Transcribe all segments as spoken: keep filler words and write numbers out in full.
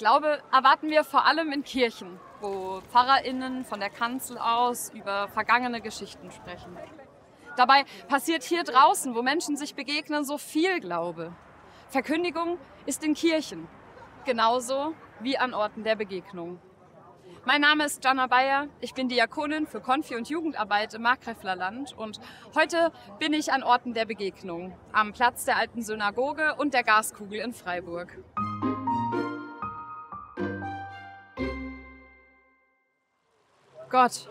Glaube erwarten wir vor allem in Kirchen, wo PfarrerInnen von der Kanzel aus über vergangene Geschichten sprechen. Dabei passiert hier draußen, wo Menschen sich begegnen, so viel Glaube. Verkündigung ist in Kirchen, genauso wie an Orten der Begegnung. Mein Name ist Gianna Baier, ich bin Diakonin für Konfi- und Jugendarbeit im Markgräflerland und heute bin ich an Orten der Begegnung, am Platz der Alten Synagoge und der Gaskugel in Freiburg. Gott,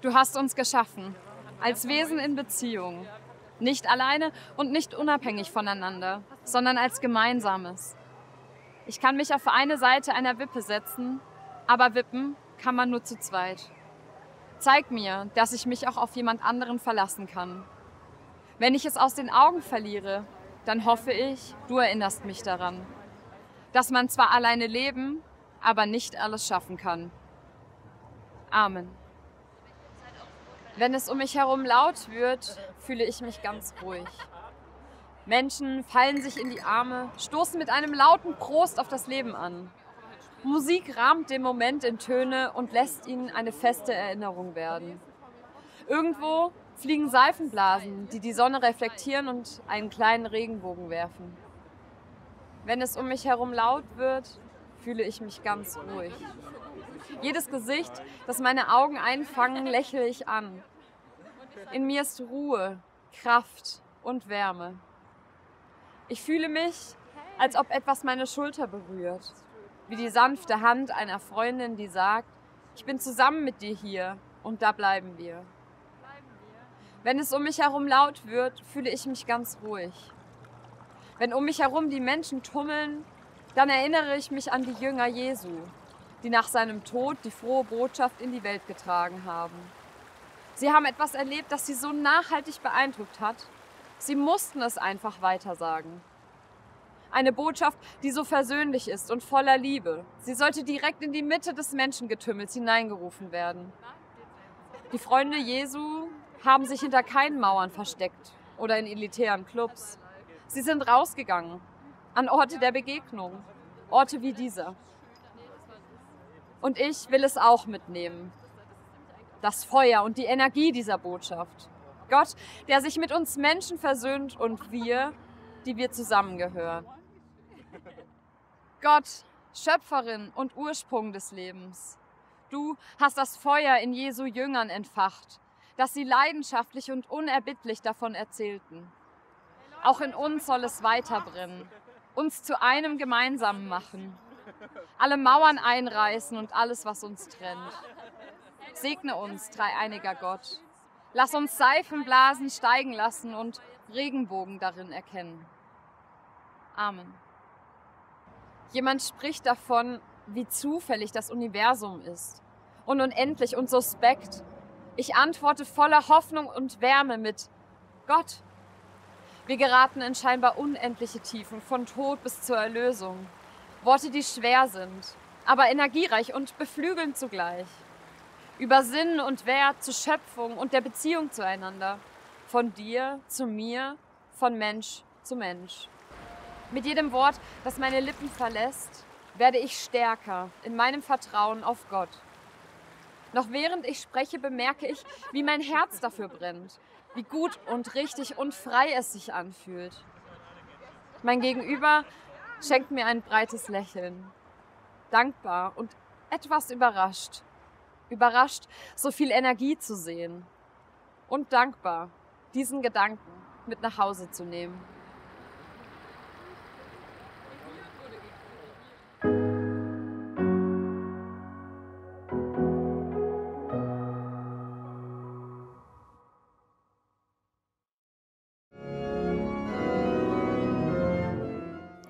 du hast uns geschaffen, als Wesen in Beziehung, nicht alleine und nicht unabhängig voneinander, sondern als Gemeinsames. Ich kann mich auf eine Seite einer Wippe setzen, aber wippen kann man nur zu zweit. Zeig mir, dass ich mich auch auf jemand anderen verlassen kann. Wenn ich es aus den Augen verliere, dann hoffe ich, du erinnerst mich daran, dass man zwar alleine leben, aber nicht alles schaffen kann. Amen. Wenn es um mich herum laut wird, fühle ich mich ganz ruhig. Menschen fallen sich in die Arme, stoßen mit einem lauten Prost auf das Leben an. Musik rahmt den Moment in Töne und lässt ihn eine feste Erinnerung werden. Irgendwo fliegen Seifenblasen, die die Sonne reflektieren und einen kleinen Regenbogen werfen. Wenn es um mich herum laut wird, fühle ich mich ganz ruhig. Jedes Gesicht, das meine Augen einfangen, lächle ich an. In mir ist Ruhe, Kraft und Wärme. Ich fühle mich, als ob etwas meine Schulter berührt. Wie die sanfte Hand einer Freundin, die sagt, ich bin zusammen mit dir hier und da bleiben wir. Wenn es um mich herum laut wird, fühle ich mich ganz ruhig. Wenn um mich herum die Menschen tummeln, dann erinnere ich mich an die Jünger Jesu, die nach seinem Tod die frohe Botschaft in die Welt getragen haben. Sie haben etwas erlebt, das sie so nachhaltig beeindruckt hat. Sie mussten es einfach weitersagen. Eine Botschaft, die so versöhnlich ist und voller Liebe. Sie sollte direkt in die Mitte des Menschengetümmels hineingerufen werden. Die Freunde Jesu haben sich hinter keinen Mauern versteckt oder in elitären Clubs. Sie sind rausgegangen an Orte der Begegnung, Orte wie dieser. Und ich will es auch mitnehmen. Das Feuer und die Energie dieser Botschaft. Gott, der sich mit uns Menschen versöhnt und wir, die wir zusammengehören. Gott, Schöpferin und Ursprung des Lebens, du hast das Feuer in Jesu Jüngern entfacht, dass sie leidenschaftlich und unerbittlich davon erzählten. Auch in uns soll es weiterbrennen, uns zu einem gemeinsamen machen, alle Mauern einreißen und alles, was uns trennt. Segne uns, dreieiniger Gott. Lass uns Seifenblasen steigen lassen und Regenbogen darin erkennen. Amen. Jemand spricht davon, wie zufällig das Universum ist und unendlich und suspekt. Ich antworte voller Hoffnung und Wärme mit Gott. Wir geraten in scheinbar unendliche Tiefen, von Tod bis zur Erlösung. Worte, die schwer sind, aber energiereich und beflügelnd zugleich. Über Sinn und Wert zur Schöpfung und der Beziehung zueinander. Von dir zu mir, von Mensch zu Mensch. Mit jedem Wort, das meine Lippen verlässt, werde ich stärker in meinem Vertrauen auf Gott. Noch während ich spreche, bemerke ich, wie mein Herz dafür brennt, wie gut und richtig und frei es sich anfühlt. Mein Gegenüber schenkt mir ein breites Lächeln. Dankbar und etwas überrascht. Überrascht, so viel Energie zu sehen. Und dankbar, diesen Gedanken mit nach Hause zu nehmen.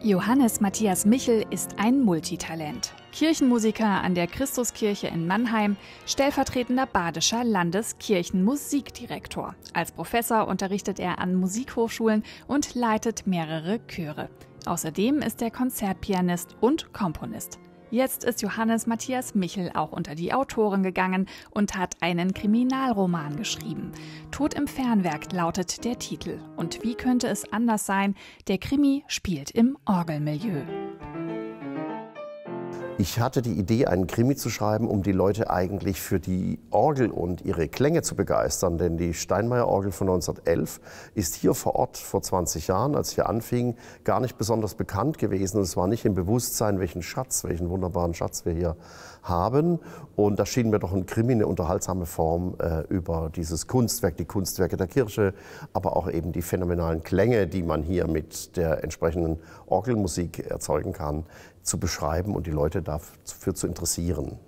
Johannes Matthias Michel ist ein Multitalent. Kirchenmusiker an der Christuskirche in Mannheim, stellvertretender badischer Landeskirchenmusikdirektor. Als Professor unterrichtet er an Musikhochschulen und leitet mehrere Chöre. Außerdem ist er Konzertpianist und Komponist. Jetzt ist Johannes Matthias Michel auch unter die Autoren gegangen und hat einen Kriminalroman geschrieben. Tod im Fernwerk lautet der Titel. Und wie könnte es anders sein? Der Krimi spielt im Orgelmilieu. Ich hatte die Idee, einen Krimi zu schreiben, um die Leute eigentlich für die Orgel und ihre Klänge zu begeistern. Denn die Steinmeyer-Orgel von neunzehnhundertelf ist hier vor Ort vor zwanzig Jahren, als wir anfingen, gar nicht besonders bekannt gewesen. Und es war nicht im Bewusstsein, welchen Schatz, welchen wunderbaren Schatz wir hier haben. Und da schien mir doch ein Krimi eine unterhaltsame Form äh, über dieses Kunstwerk, die Kunstwerke der Kirche, aber auch eben die phänomenalen Klänge, die man hier mit der entsprechenden Orgelmusik erzeugen kann, zu beschreiben und die Leute dafür zu interessieren.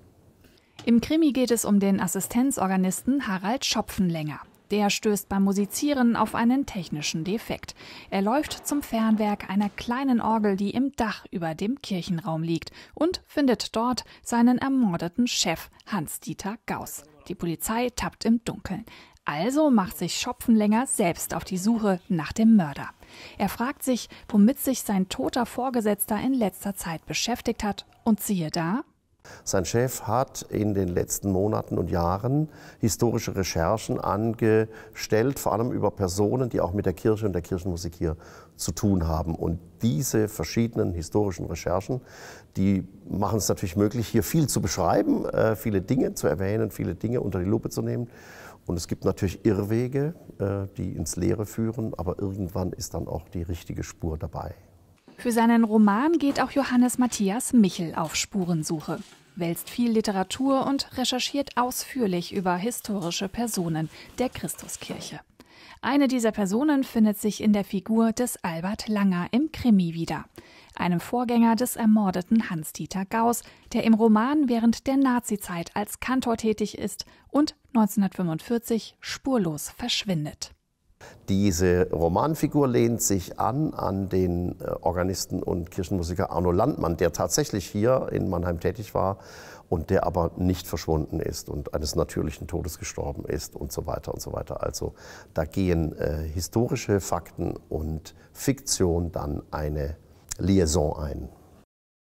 Im Krimi geht es um den Assistenzorganisten Harald Schopfenlänger. Der stößt beim Musizieren auf einen technischen Defekt. Er läuft zum Fernwerk einer kleinen Orgel, die im Dach über dem Kirchenraum liegt, und findet dort seinen ermordeten Chef Hans-Dieter Gauss. Die Polizei tappt im Dunkeln. Also macht sich Schopfenlänger selbst auf die Suche nach dem Mörder. Er fragt sich, womit sich sein toter Vorgesetzter in letzter Zeit beschäftigt hat. Und siehe da, sein Chef hat in den letzten Monaten und Jahren historische Recherchen angestellt, vor allem über Personen, die auch mit der Kirche und der Kirchenmusik hier zu tun haben. Und diese verschiedenen historischen Recherchen, die machen es natürlich möglich, hier viel zu beschreiben, viele Dinge zu erwähnen, viele Dinge unter die Lupe zu nehmen. Und es gibt natürlich Irrwege, die ins Leere führen, aber irgendwann ist dann auch die richtige Spur dabei. Für seinen Roman geht auch Johannes Matthias Michel auf Spurensuche, wälzt viel Literatur und recherchiert ausführlich über historische Personen der Christuskirche. Eine dieser Personen findet sich in der Figur des Albert Langer im Krimi wieder, einem Vorgänger des ermordeten Hans-Dieter Gauss, der im Roman während der Nazizeit als Kantor tätig ist und neunzehnhundertfünfundvierzig spurlos verschwindet. Diese Romanfigur lehnt sich an an den Organisten und Kirchenmusiker Arno Landmann, der tatsächlich hier in Mannheim tätig war und der aber nicht verschwunden ist und eines natürlichen Todes gestorben ist und so weiter und so weiter. Also da gehen äh, historische Fakten und Fiktion dann eine Liaison ein.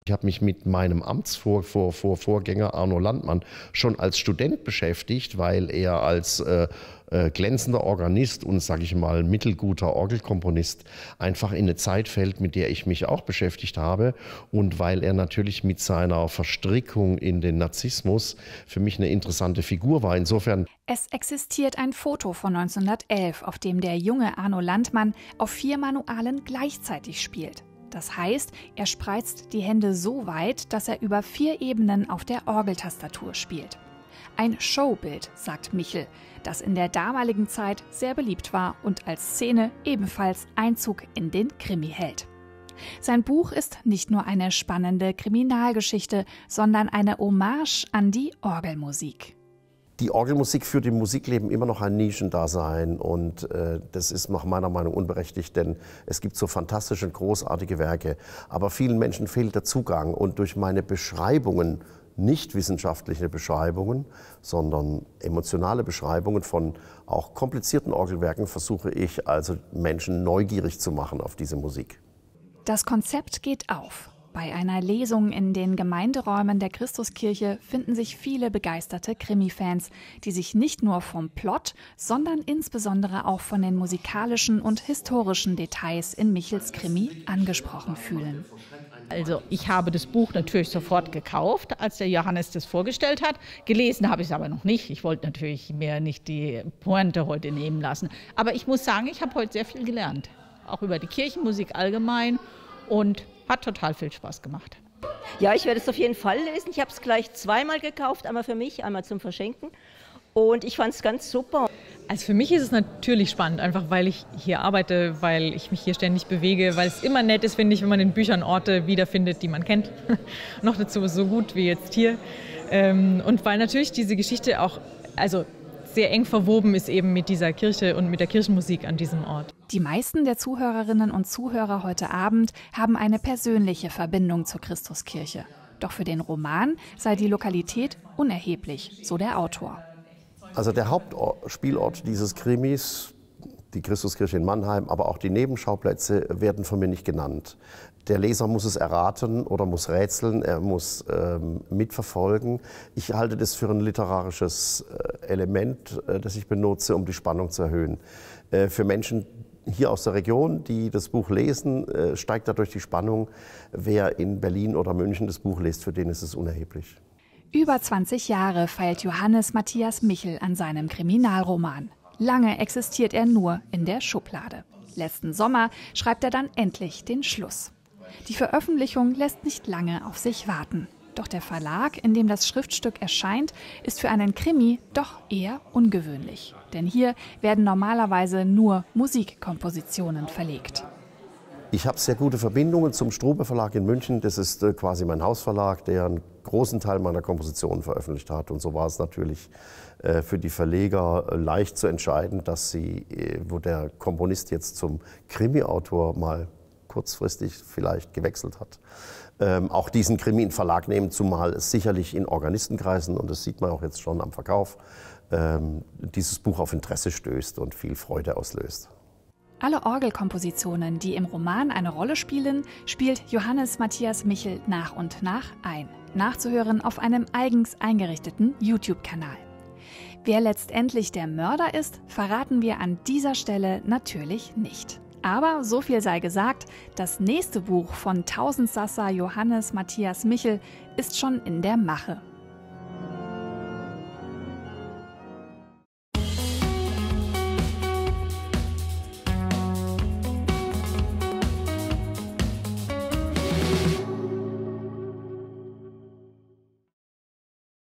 Ich habe mich mit meinem Amtsvorgänger Arno Landmann schon als Student beschäftigt, weil er als äh, äh, glänzender Organist und, sage ich mal, mittelguter Orgelkomponist einfach in eine Zeit fällt, mit der ich mich auch beschäftigt habe. Und weil er natürlich mit seiner Verstrickung in den Nazismus für mich eine interessante Figur war. Insofern. Es existiert ein Foto von neunzehnhundertelf, auf dem der junge Arno Landmann auf vier Manualen gleichzeitig spielt. Das heißt, er spreizt die Hände so weit, dass er über vier Ebenen auf der Orgeltastatur spielt. Ein Showbild, sagt Michel, das in der damaligen Zeit sehr beliebt war und als Szene ebenfalls Einzug in den Krimi hält. Sein Buch ist nicht nur eine spannende Kriminalgeschichte, sondern eine Hommage an die Orgelmusik. Die Orgelmusik führt im Musikleben immer noch ein Nischendasein und äh, das ist nach meiner Meinung unberechtigt, denn es gibt so fantastische und großartige Werke. Aber vielen Menschen fehlt der Zugang und durch meine Beschreibungen, nicht wissenschaftliche Beschreibungen, sondern emotionale Beschreibungen von auch komplizierten Orgelwerken, versuche ich also Menschen neugierig zu machen auf diese Musik. Das Konzept geht auf. Bei einer Lesung in den Gemeinderäumen der Christuskirche finden sich viele begeisterte Krimi-Fans, die sich nicht nur vom Plot, sondern insbesondere auch von den musikalischen und historischen Details in Michels Krimi angesprochen fühlen. Also ich habe das Buch natürlich sofort gekauft, als der Johannes das vorgestellt hat. Gelesen habe ich es aber noch nicht. Ich wollte natürlich mir nicht die Pointe heute nehmen lassen. Aber ich muss sagen, ich habe heute sehr viel gelernt, auch über die Kirchenmusik allgemein. Und hat total viel Spaß gemacht. Ja, ich werde es auf jeden Fall lesen. Ich habe es gleich zweimal gekauft, einmal für mich, einmal zum Verschenken. Und ich fand es ganz super. Also für mich ist es natürlich spannend, einfach weil ich hier arbeite, weil ich mich hier ständig bewege, weil es immer nett ist, finde ich, wenn man in Büchern Orte wiederfindet, die man kennt. Noch dazu so gut wie jetzt hier. Und weil natürlich diese Geschichte auch also sehr eng verwoben ist eben mit dieser Kirche und mit der Kirchenmusik an diesem Ort. Die meisten der Zuhörerinnen und Zuhörer heute Abend haben eine persönliche Verbindung zur Christuskirche. Doch für den Roman sei die Lokalität unerheblich, so der Autor. Also der Hauptspielort dieses Krimis, die Christuskirche in Mannheim, aber auch die Nebenschauplätze werden von mir nicht genannt. Der Leser muss es erraten oder muss rätseln, er muss ähm, mitverfolgen. Ich halte das für ein literarisches äh, Element, äh, das ich benutze, um die Spannung zu erhöhen. Äh, für Menschen, hier aus der Region, die das Buch lesen, steigt dadurch die Spannung. Wer in Berlin oder München das Buch liest, für den ist es unerheblich. Über zwanzig Jahre feilt Johannes Matthias Michel an seinem Kriminalroman. Lange existiert er nur in der Schublade. Letzten Sommer schreibt er dann endlich den Schluss. Die Veröffentlichung lässt nicht lange auf sich warten. Doch der Verlag, in dem das Schriftstück erscheint, ist für einen Krimi doch eher ungewöhnlich. Denn hier werden normalerweise nur Musikkompositionen verlegt. Ich habe sehr gute Verbindungen zum Strube Verlag in München. Das ist quasi mein Hausverlag, der einen großen Teil meiner Kompositionen veröffentlicht hat. Und so war es natürlich für die Verleger leicht zu entscheiden, dass sie, wo der Komponist jetzt zum Krimi-Autor mal kurzfristig vielleicht gewechselt hat, ähm, auch diesen Krimi in Verlag nehmen, zumal es sicherlich in Organistenkreisen, und das sieht man auch jetzt schon am Verkauf, ähm, dieses Buch auf Interesse stößt und viel Freude auslöst. Alle Orgelkompositionen, die im Roman eine Rolle spielen, spielt Johannes Matthias Michel nach und nach ein. Nachzuhören auf einem eigens eingerichteten YouTube-Kanal. Wer letztendlich der Mörder ist, verraten wir an dieser Stelle natürlich nicht. Aber so viel sei gesagt, das nächste Buch von Tausendsassa Johannes Matthias Michel ist schon in der Mache.